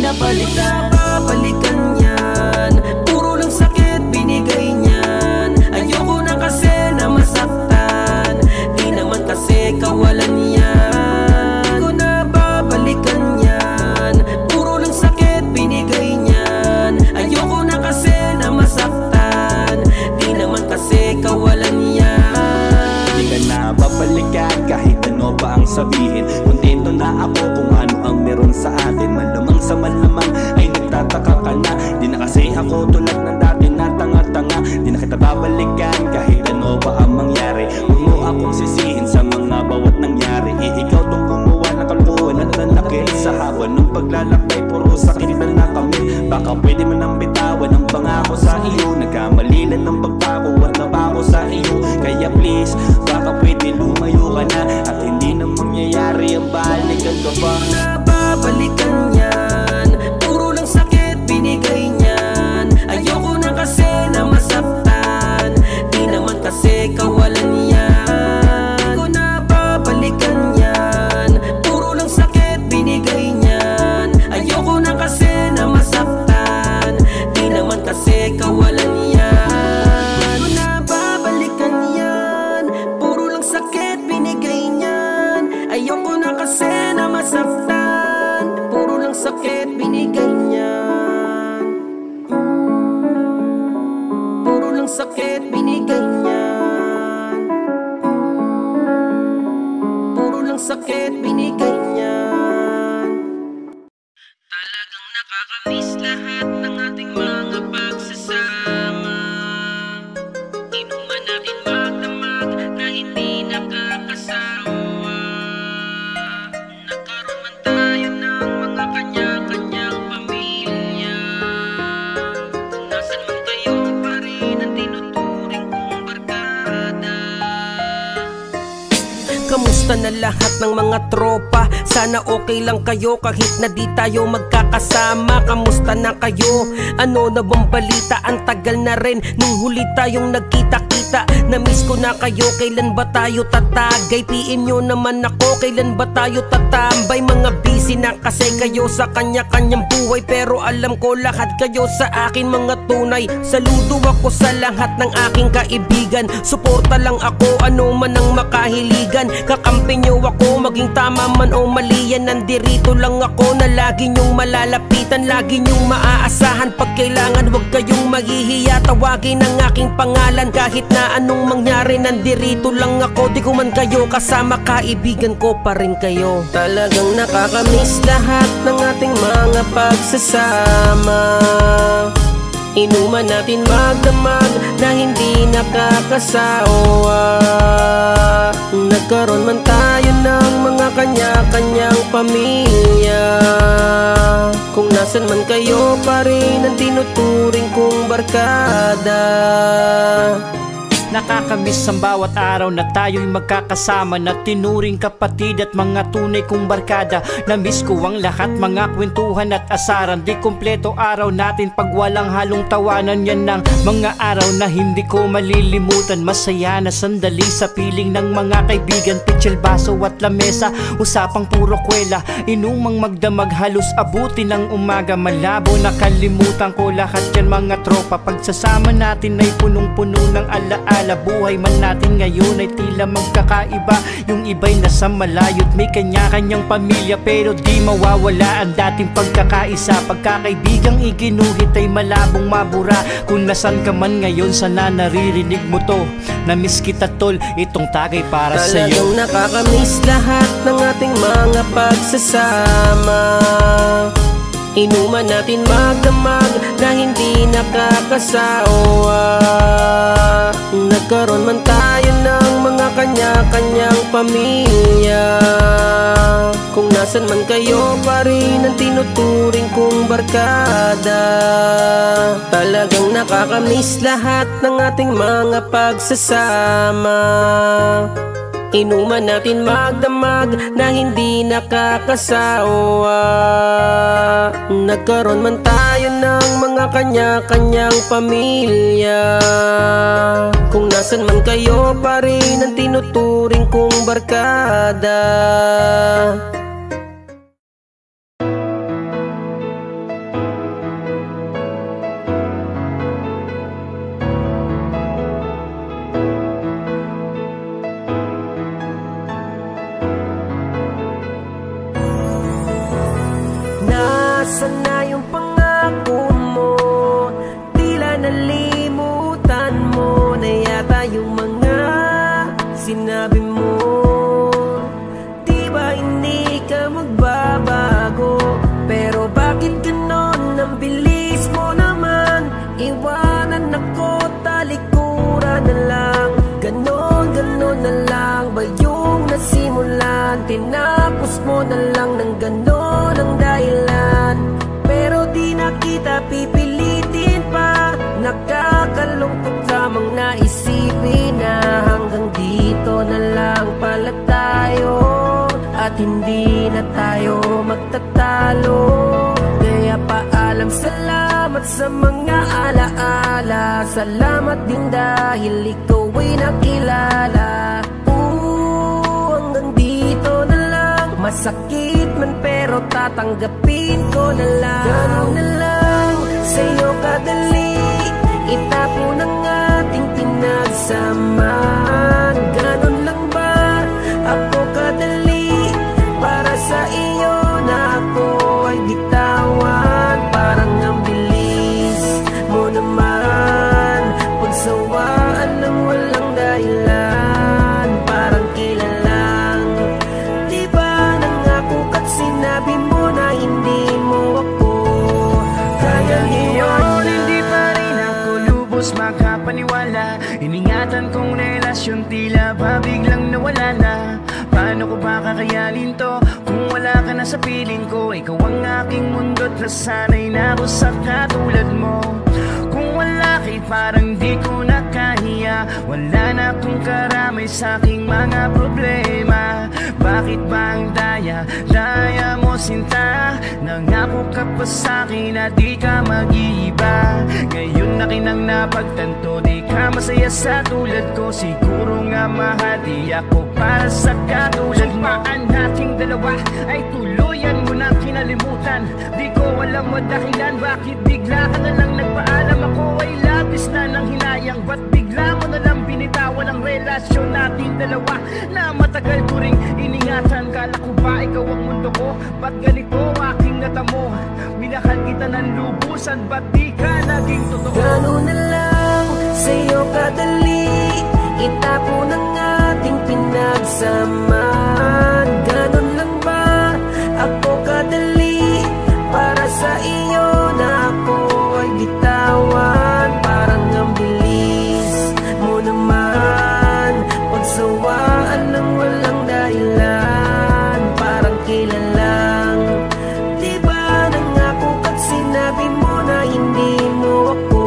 Pinabalik na babalikan yan. Puro lang sakit binigay niyan. Ayoko na kasi na masaktan. Di naman kasi kawalan yan. Di ko na babalikan yan. Puro lang sakit binigay niyan. Ayoko na kasi na masaktan. Di naman kasi kawalan yan. Di ka na babalikan kahit ano pa ang sabihin. Kontento na ako kung ano ang meron sa atin. Malamang sa malamang ay nagtataka ka na. Di na kasi ako tulad ng dati na tanga-tanga. Di na kita babalikan kahit ano pa ang mangyari. Huwag mo akong sisihin sa mga bawat nangyari. Ikaw tong gumawa ng kalbuhan at nanakil. Sa hawa ng paglalakbay puro sakit na nakamil. Baka pwede mo nang bitawan ang pangako sa iyo. Nagkamali lang ng pagpako at napako sa iyo. Kaya please, baka pwede lumayo ka na. At hindi na mangyayari ang balikan ka pa. Babalikan yan. Puro lang sakit binigay niyan. Ayoko na kasi na masaktan. Di naman kasi kawalan yan. Di ko na babalikan yan. Puro lang sakit binigay niyan. Ayoko na kasi na masaktan. Di naman kasi kawalan yan. Di ko na babalikan yan. Puro lang sakit binigay niyan. Ayoko na kasi na masaktan. Sakit binigay niyan. Puro lang sakit binigay niyan. Puro lang sakit binigay niyan. Talagang nakakamiss lahat ng ating mga pagsasama. Inuman natin magdamag na hindi nakakasama. Kamusta na lahat ng mga tropa? Sana okay lang kayo kahit na di tayo magkakasama. Kamusta na kayo? Ano na bang balita? Ang tagal na rin nung huli tayong nagkita-kita. Namiss ko na kayo, kailan ba tayo tatagay? P M nyo naman ako, kailan ba tayo tatambay? Mga busy na kasi kayo sa kanya-kanyang buhay. Pero alam ko lahat kayo sa akin mga tunay. Saludo ako sa lahat ng aking kaibigan. Suporta lang ako, ano man ang makahiligan. Kakampi nyo ako, maging tama man o mali yan. Nandirito lang ako na lagi nyong malalapitan. Lagi nyong maaasahan pag kailangan. Huwag kayong mahihiya, tawagin ang aking pangalan. Kahit na anong mangyari, nandirito lang ako. Di ko man kayo kasama, kaibigan ko pa rin kayo. Talagang nakakamiss lahat ng ating mga pagsasama. Inuman natin magdamag na hindi nakakasawa. Nagkaroon man tayo ng mga kanya-kanyang pamilya. Kung nasan man kayo pa rin ang tinuturing kong barkada. Nakakamiss ang bawat araw na tayo'y magkakasama. Na tinuring kapatid at mga tunay kong barkada. Namiss ko ang lahat, mga kwentuhan at asaran. Di kumpleto araw natin pag walang halong tawanan. Yan ang mga araw na hindi ko malilimutan. Masaya na sandali sa piling ng mga kaibigan. Pichel, baso at lamesa, usapang puro kwela. Inumang magdamag, halos abuti ng umaga. Malabo nakalimutan ko lahat yan mga tropa. Pagsasama natin ay punong-puno ng alaala. Buhay man natin ngayon ay tila magkakaiba. Yung iba'y nasa malayo't may kanya-kanyang pamilya. Pero di mawawala ang dating pagkakaisa. Pagkakaibigang iginuhit ay malabong mabura. Kung nasan ka man ngayon, sana naririnig mo to. Namiss kita tol, itong tagay para sa'yo. Talagang nakakamiss lahat ng ating mga pagsasama. Inuman natin magdamag na hindi nakakasawa. Nagkaroon man tayo ng mga kanya-kanyang pamilya. Kung nasan man kayo pa rin ang tinuturing kong barkada. Talagang nakakamiss lahat ng ating mga pagsasama. Inuman natin magdamag na hindi nakakasawa. Nagkaroon man tayo ng mga kanya-kanyang pamilya. Kung nasan man kayo pa rin ang tinuturing kong barkada. sinabi mo, di ba hindi ka magbabago? Pero bakit ganon? Ang bilis mo naman, iwanan ako, talikuran na lang. Ganon, ganon na lang ba yung nasimulan? Tinapos mo na lang ng ganon ang dahilan. Pero di na kita pipilitin pa, nakakalungkot lamang naisipin na hanggang dito na lang pala tayo, at hindi na tayo magtatalo. Kaya paalam, salamat sa mga alaala, salamat din dahil ikaw ay nakilala. Oo, hanggang dito na lang, masakit man pero tatanggapin ko na lang. Ganun na lang, sa'yo kadali, itapon ang ating pinagsamaan. Ganun lang ba ako kadali? Para sa iyo na ako ay bitawan. Parang ang bilis mo naman, pagsawaan ng walang dahilan. Parang kilalang, di ba nangako ka't sinabi mo na hindi mo ako kaya iyon? Makapaniwala, iningatan kong relasyon, tila ba biglang nawala na. Paano ko ba kakayanin to kung wala ka na sa piling ko? Ikaw ang aking mundo't nasanay na ako sa katulad mo. Kung wala kay parang di ko nakahiya, wala na akong karamay sa aking mga problema. Bakit ba ang daya, daya mo sinta? Nangako ka pa sa'kin na di ka mag-iiba. Ngayon akin ang napagtanto, di ka masaya sa tulad ko. Siguro nga mahati ako para sa katulad mo. Paan nating dalawa ay tuluyan mo nang kinalimutan. Di ko alam mo dahilan, bakit bigla ka na lang nagpaalam? Ako ay labis na ng hinayang, ba't bigla mo na lang binitawan ang relasyon nating dalawa na matagal ko ring iningatan? Kala ko ba ikaw ang mundo ko? Ba't ganito aking natamo? Minahal kita ng lubusan, ba't di ka naging totoo? Gano'n na lang, sa'yo kadali, itapon ang ating pinagsamaan. Gano'n lang ba ako kadali? Para sa iyo na ako ay bitawan. Parang ang bilis mo naman, pagsawaan ng walang dahilan. Parang kilalang, di ba nangako ka't sinabi mo na hindi mo ako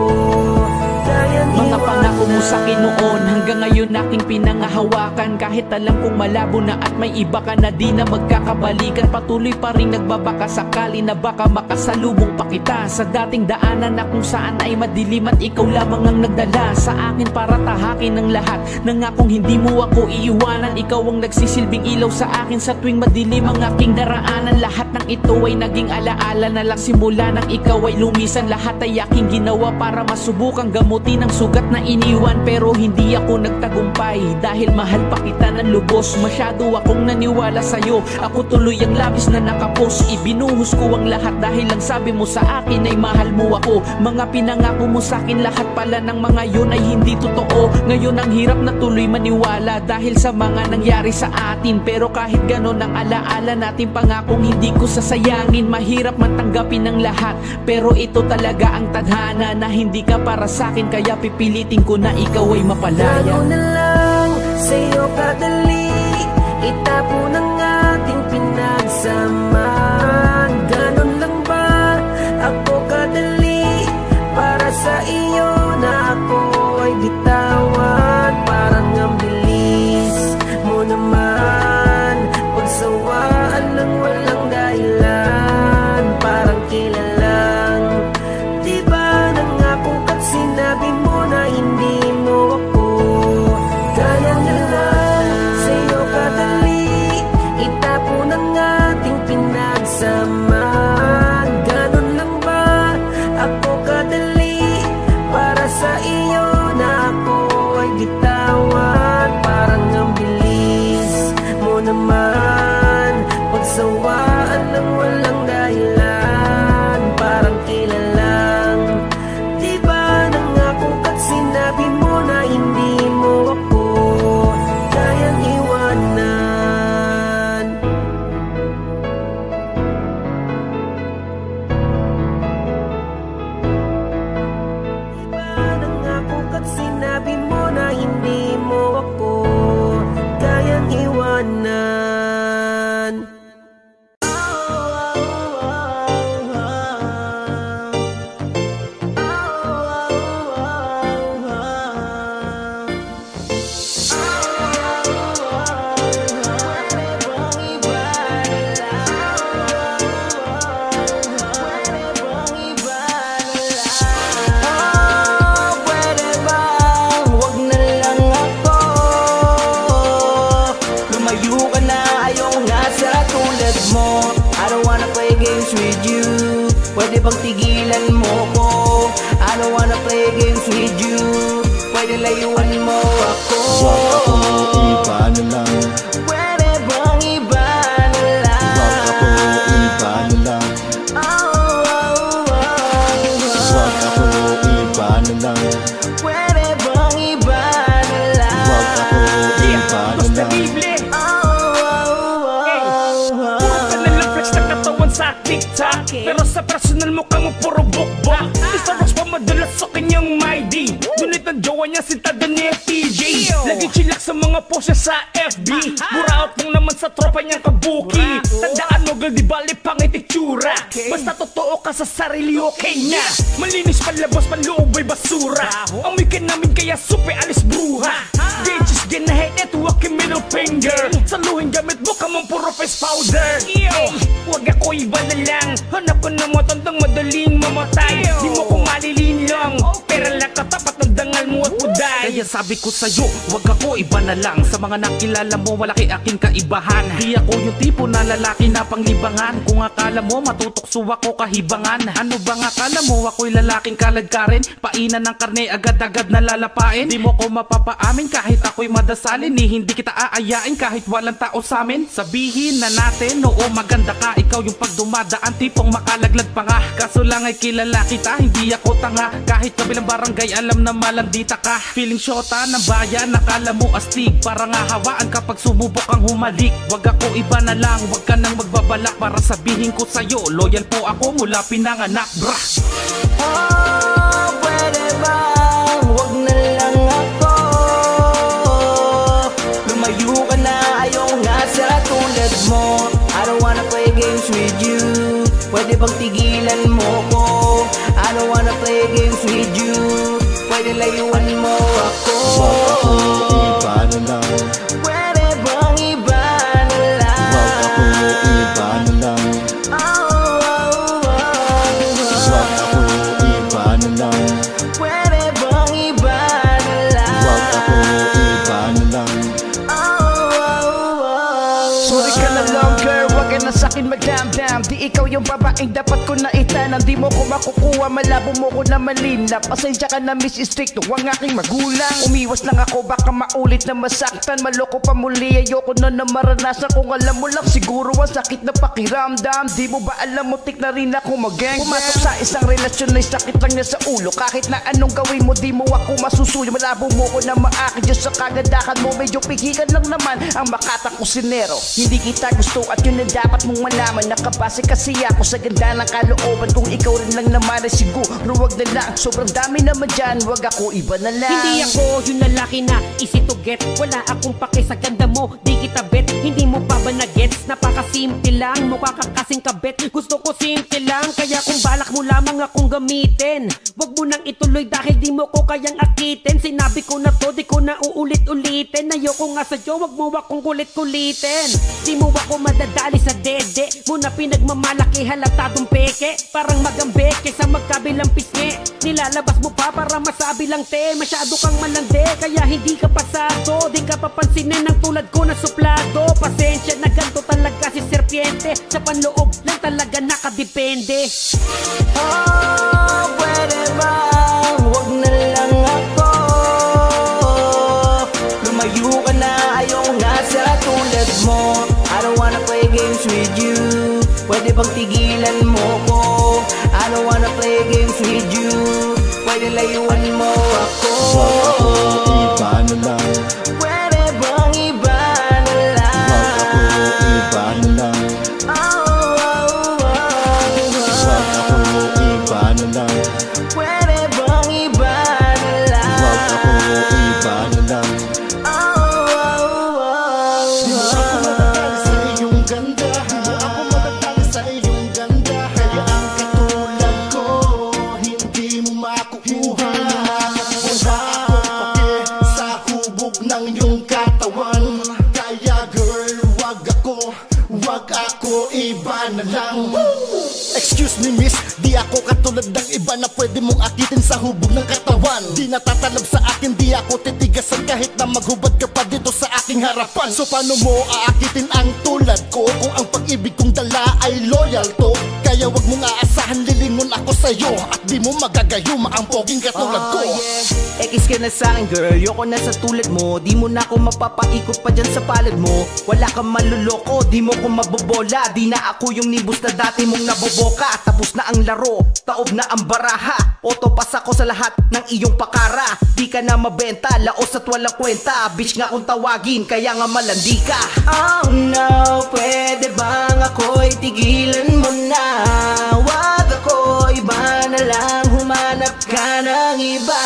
kaya iwan? Mga pangako mo sa'kin noon hanggang ngayon aking pinangahawakan. Kahit alam kong malabo na at may iba ka na di na magkakabalikan, patuloy pa rin nagbabaka sakali na baka makasalubong pa kita sa dating daanan na kung saan ay madilim, at ikaw lamang ang nagdala sa akin para tahakin ang lahat. Nangakong hindi mo ako iiwanan, ikaw ang nagsisilbing ilaw sa akin sa tuwing madilim ang aking daraanan. Lahat ng ito ay naging alaala na lang simula nang ikaw ay lumisan. Lahat ay aking ginawa para masubukang gamutin ang sugat na iniwan, pero hindi ako nagtagumpay dahil mahal pa kita ng lubos. Masyado akong naniwala sa'yo, ako tuloy ang labis na nakapos. Ibinuhos ko ang lahat dahil lang sabi mo sa akin ay mahal mo ako. Mga pinangako mo sa'kin, lahat pala ng mga yun ay hindi totoo. Ngayon ang hirap na tuloy maniwala dahil sa mga nangyari sa atin, pero kahit ganon ang alaala natin pangakong hindi ko sasayangin. Mahirap matanggapin ng lahat, pero ito talaga ang tadhana na hindi ka para sa'kin, kaya pipilitin ko na ikaw ay mapalaya. Gano'n na lang, sa'yo kadali, itapon ang ating pinagsamaan. Ganun lang ba ako kadali? Para sa iyo na ako ay bitawan. Parang ang bilis mo naman, pagsawaan ng walang dahilan. Parang kilalang, di ba nangako ka't sinabi mo na hindi mo ako kaya na lang? Itapon ang ating pinagsamaan. Ganun lang ba pagtigilan mo ko. I don't wanna play games with you. Pwede layuan mo ako. Huwag ako iba na lang. Pwede bang iba na lang? Huwag ako iba na lang. Huwag ako iba na lang. Pwede bang iba na lang? Huwag ako iba na lang. Pero sa personal mukhang mo puro bukbak. Isa Rox pa madalas sa kanyang mighty. Ngunit ang jowa niya sintada ni T J. Lagi chillak sa mga posts sa F B. Mura out lang naman sa tropa niyang kabuki. Tandaan mo girl, di bali pangit itura. Basta totoo ka sa sarili, okay na. Malinis palabas, panloob ay basura. Amoy ka namin kaya supe alis bruha. They just gonna hate it, huwag yung middle finger. Saluhin gamit mo kamang puro face powder. Huwag ako iba na lang. Hanap ko na matandang madaling mamatay. Di mo ko malilinlang, pero lang katapat ng dangal mo at buday. Kaya sabi ko sa'yo, huwag ako iba na lang. Sa mga nakilala mo, wala kay aking kaibahan. Di ako yung tipo na lalaki na panglibangan. Kung akala mo, matutokso ako kahibangan. Ano bang akala mo, ako'y lalaking kalad ka rin. Painan ng karne, agad-agad na lalapain. Di mo ko mapapaamin kahit ako'y madasalin. Ni hindi kita aayain kahit walang tao sa'min. Sabihin na natin, oo maganda ka. Ikaw yung pag dumadaan, tipong makalaglag pa nga. Kaso lang ay kilala kita, hindi ako tanga. Kahit kabilang barangay, alam na malandita ka. Feeling syota ng bayan, nakala mo astig. Para nga hawaan kapag sumubok ang humalik. Wag ako iba na lang, wag ka nang magbabalak. Para sabihin ko sa'yo, loyal po ako mula pinanganak, brah. Oh, pwede bang wag na lang ako? Lumayo ka na, ayaw nga sa tulad mo. I don't wanna play games with you. Pwede bang tigilan mo ko? I don't wanna play games with you. Pwede layuan mo ako. Huwag ako iba na lang. Pwede bang iba na lang? Huwag ako iba na lang. Huwag ako iba na lang. Pwede bang iba na lang? Huwag ako iba na lang. Sorry ka na lang girl, huwag ka na sa'kin magdamdam. Di ikaw yung babaeng dapat ko na itanang. Di mo ko makukuha, malabo mo ko na malinap. Pasensya ka na miss, strict huwag aking magulang. Umiwas lang ako, baka maulit na masaktan. Maloko pa muli, ayoko na na maranasan. Kung alam mo lang, siguro ang sakit na pakiramdam. Di mo ba alam mo, tik na rin ako mag-gangbang. Pumasok sa isang relasyon na sakit lang niya sa ulo. Kahit na anong gawin mo, di mo ako masusuli. Malabo mo ko na maakin, Diyos sa kagandahan mo. Medyo pigilan lang naman ang makatang kusinero. Hindi kita gusto at yun na dapat mong malaman. Nakabase kasi ako sa ganda ng kalooban. Kung ikaw rin lang naman ay siguro wag na lang. Sobrang dami naman dyan, wag ako iba na lang. Hindi ako yung lalaki na easy to get. Wala akong pake sa ganda mo, di kita bet. Hindi mo pa ba na-gets? Napakasimple lang, mukha ka kasing kabet. Gusto ko simple lang, kaya kung balak mo lamang akong gamitin, wag mo nang ituloy dahil di mo ko kayang akitin. Sinabi ko na to, di ko na uulit-ulitin. Ayoko nga sa'yo, wag mo akong kulit-kulitin. Di mo ako madadali sa dede mo na pinagmamalaki, halatadong peke. Parang magambeke sa magkabilang pisngi. Nilalabas mo pa para masabi lang te. Masyado kang malande, kaya hindi ka pasado. Di ka papansinin ng tulad ko na suplado. Pasensya na ganto talaga si serpiente. Sa panloob lang talaga nakadepende. Oh, pwede ba? Huwag na lang ako. Lumayo ka na, ayaw nga sa tulad mo. I don't wanna play games with you. Pwede bang tigilan mo ko? I don't wanna play games with you. Pwede layuan mo ako. Huwag ako iba na lang. Pwede bang iba na lang? Huwag ako iba na lang. Huwag ako iba na lang. Pwede bang iba na lang? Huwag ako iba na lang. Excuse me miss, di ako katulad ng iba na pwede mong akitin sa hubog ng katawan. Di natatalab sa akin, di ako titigasan kahit na maghubad ka pa dito sa aking harapan. So paano mo aakitin ang tulad ko kung ang pag-ibig kong dala ay loyal to? Kaya wag mong aasahan lilingon ako sa'yo at di mo magagayuma ang poging katulad ko. Oh yeah, X ka na sa'kin girl, yoko na sa tulad mo. Di mo na ako mapapaikot pa dyan sa palad mo. Wala kang maluloko, di mo ko mabobola. Di na ako yung nibus na dati mong naboboka. Tapos na ang laro, taob na ang baraha. Autopass ako sa lahat ng iyong pakara. Di ka na mabenta, laos at walang kwenta. Bitch nga kung tawagin, kaya nga malandi ka. Oh no, pwede bang ako'y tigilan mo na? Wag ako'y iba na lang, humanap ka ng iba.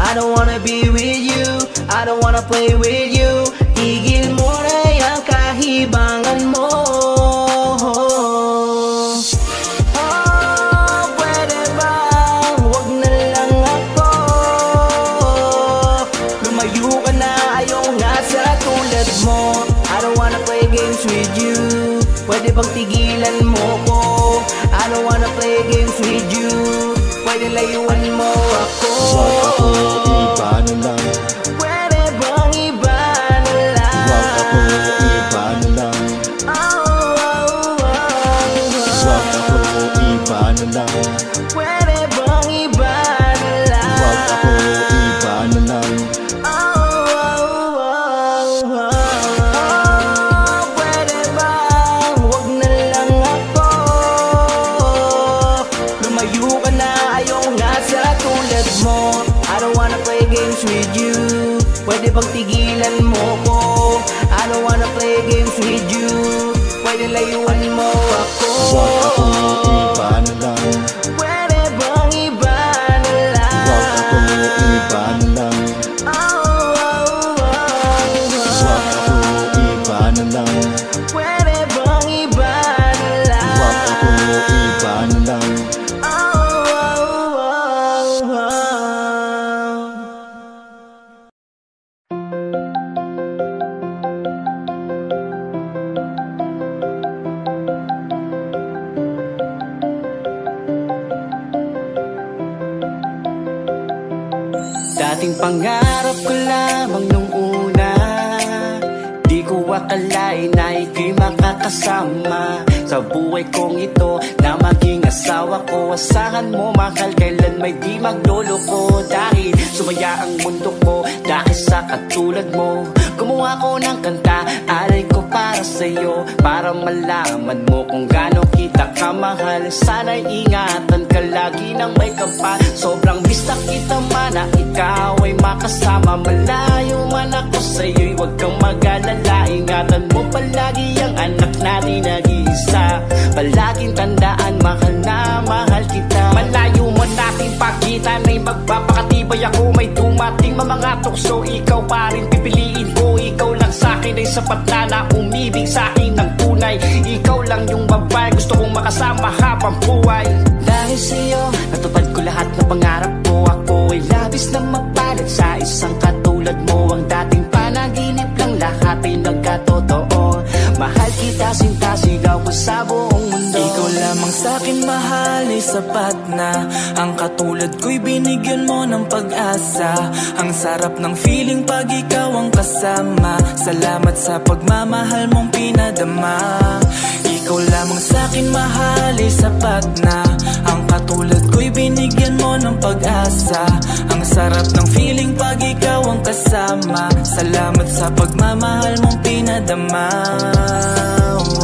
I don't wanna be with you, I don't wanna play with you. Tigil mo na yung kahibangan mo. Pwede bang tigilan mo ko? I don't wanna play games with you. Pwede layuan mo ako. Huwag ako iba na lang. Pwede bang iba na lang? Huwag ako iba na lang. Oh, oh, oh, oh. Huwag ako iba na lang. Pwede bang iba na lang? Huwag ako iba na lang. Pwede bang tigilan mo ko? I don't wanna play games with you. Pwede layuan mo ako. Huwag ako iba na lang. Pwede bang iba na lang? Huwag ako iba na lang. Oh, oh, oh, oh. Huwag ako iba na lang. Pwede bang iba na lang? Huwag ako iba na lang. Dating pangarap ko lamang nung una, di ko akalain na ika'y makakasama sa buhay kong ito, na maging asawa ko. Asahan mo mahal, kailan may di magloloko. Dahil sumaya ang mundo ko, dahil sa katulad mo. Gumawa ko ng kanta, aray ko para sa'yo, para malaman mo kung gaano kita kamahal. Sana'y ingatan ka lagi nang may kapal. Sobrang bista kita mana, ikaw ay makasama. Malayo man ako sa'yo'y huwag kang mag-alala. Ingatan mo palagi ang anak natin nag-iisa. Palaging tandaan, mahal na mahal kita. Malayo man natin pakita na'y magpapakatibay ako. May dumating mga tukso, ikaw pa rin pipiliin ko. Ikaw lang sa'kin ay sapat na na umibig sa'kin ng tunay. Ikaw lang yung babae gusto kong makasama habang buhay. Dahil sa'yo, natupad ko lahat ng pangarap ko. Ako ay labis na mapalit sa isang katulad mo. Ang dating panaginip lang lahat ay nagkatotoo. Mahal kita, sinta, sigaw ko sa buong mundo. Ikaw lamang sa'kin mahal ay sapat na. Ang katulad ko'y binigyan mo ng pag-asa. Ang sarap ng feeling pag ikaw ang kasama. Salamat sa pagmamahal mong pinadama. Ikaw lamang sa'kin mahal ay sapat na. Ang katulad ko'y binigyan mo ng pag-asa. Ang sarap ng feeling pag ikaw ang kasama. Salamat sa pagmamahal mong pinadama.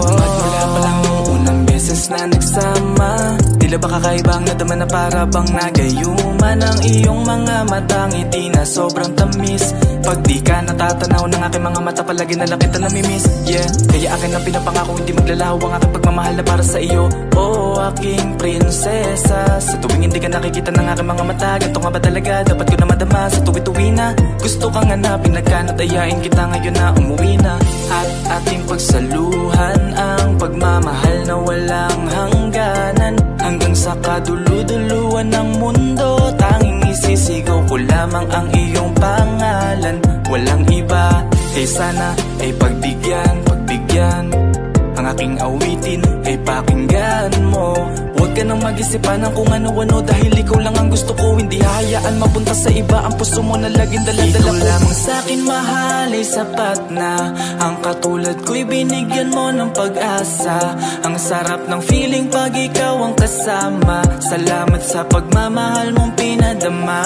Magmula pa lang nung unang beses na nagsama, tila ba kakaibang nadama na para bang nagayuman. Ang iyong mga matang ngiti na sobrang tamis. Pag di ka natatanaw ng aking mga mata, palagi na lang kita namimiss. Yeah, kaya akin ang pinapangako, hindi maglalaho ang aking pagmamahal na para sa iyo. Oh, aking prinsesa, sa tuwing hindi ka nakikita ng aking mga mata, ganito nga ba talaga, dapat ko na madama. Sa tuwi-tuwi na, gusto kang hanapin, nagkanatayain kita ngayon na umuwi na. At ating pagsaluhan ang pagmamahal na walang hangganan. Hanggang sa kaduluduluan ng mundo, tanging isisigaw ko lamang ang iyong pangalan. Walang iba, ay sana, ay pagbigyan, pagbigyan. Ang aking awitin, ay pakinggan mo. Huwag ka ka nang mag-isipanan kung ano-ano, dahil ikaw lang ang gusto ko. Hindi hahayaan mapunta sa iba ang puso mo na laging dala-dala ko. Ikaw lamang sa'kin mahal ay sapat na, ang katulad ko'y binigyan mo ng pag-asa. Ang sarap ng feeling pag ikaw ang kasama. Salamat sa pagmamahal mong pinadama.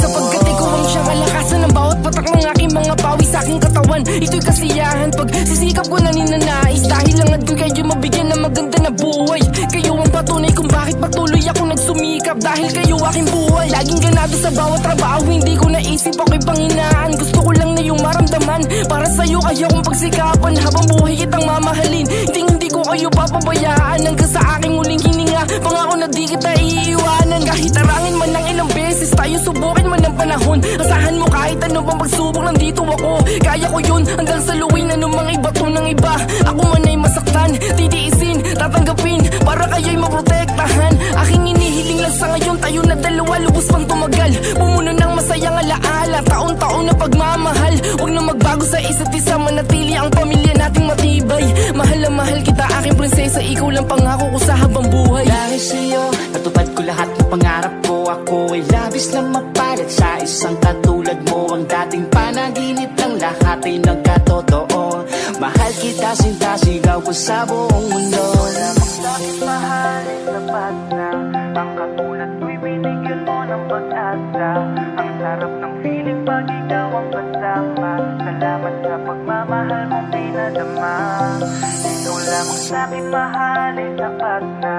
Sapagkat ikaw ang siyang alakasan ng bawat patak ng aking mga pawi sa aking katawan. Ito'y kasiyahan pag sisikap ko na ninanais, dahil langad ko'y kayo mabigyan ng maganda na buhay. Kayo ang patunay kung bakit patuloy ako nagsumikap, dahil kayo aking buhay. Laging ganado sa bawat trabaho, hindi ko naisip ako'y panginaan. Gusto ko lang na yung maramdaman, para sa'yo ayaw kong pagsikapan. Habang buhay kitang mamahalin, hindi hindi ko kayo papabayaan. Hanggang sa aking muling hininga, pangako na di kita iiwanan. Kahit tarangin man ng ilang beses tayo, subukin man ng panahon. Asahan mo kahit ano pang pagsubok, nandito ako. Kaya ko yun, hanggang sa luwi na numang iba to ng iba. Ako man ay masaktan, titiisin, tatanggapin, para kayo'y maprotektahan. Aking inihiling lang sa ngayon, tayo na dalawa, lubos pang tumagal. Pumuno ng masayang alaala, taon-taon na pagmamahal. Huwag na magbago sa isa't isa, manatili ang pamilya nating matibay. Mahal na mahal kita aking prinsesa, ikaw lang pangako ko sa habang buhay. Dahil sa'yo, natupad ko lahat ng pangarap ko. Ako ay labis na mapalit sa isang katulad mo. Ang dating panaginip ng lahat ay nagkatotoo. Mahal kita, sintasigaw ko sa buong mundo. Lamang sa'kin mahal ay sapat na, ang katulad ko'y binigyan mo ng pag-asa. Ang sarap ng feeling pag ikaw ang kasama. Salamat sa pagmamahal mong pinadama. Ito lamang sa'kin mahal ay sapat na,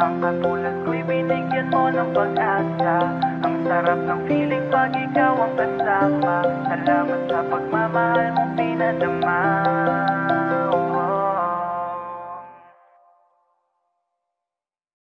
ang katulad ko'y binigyan mo ng pag-asa. Ang sarap ng feeling pag ikaw ang kasama. Salamat sa pagmamahal mong pinadama.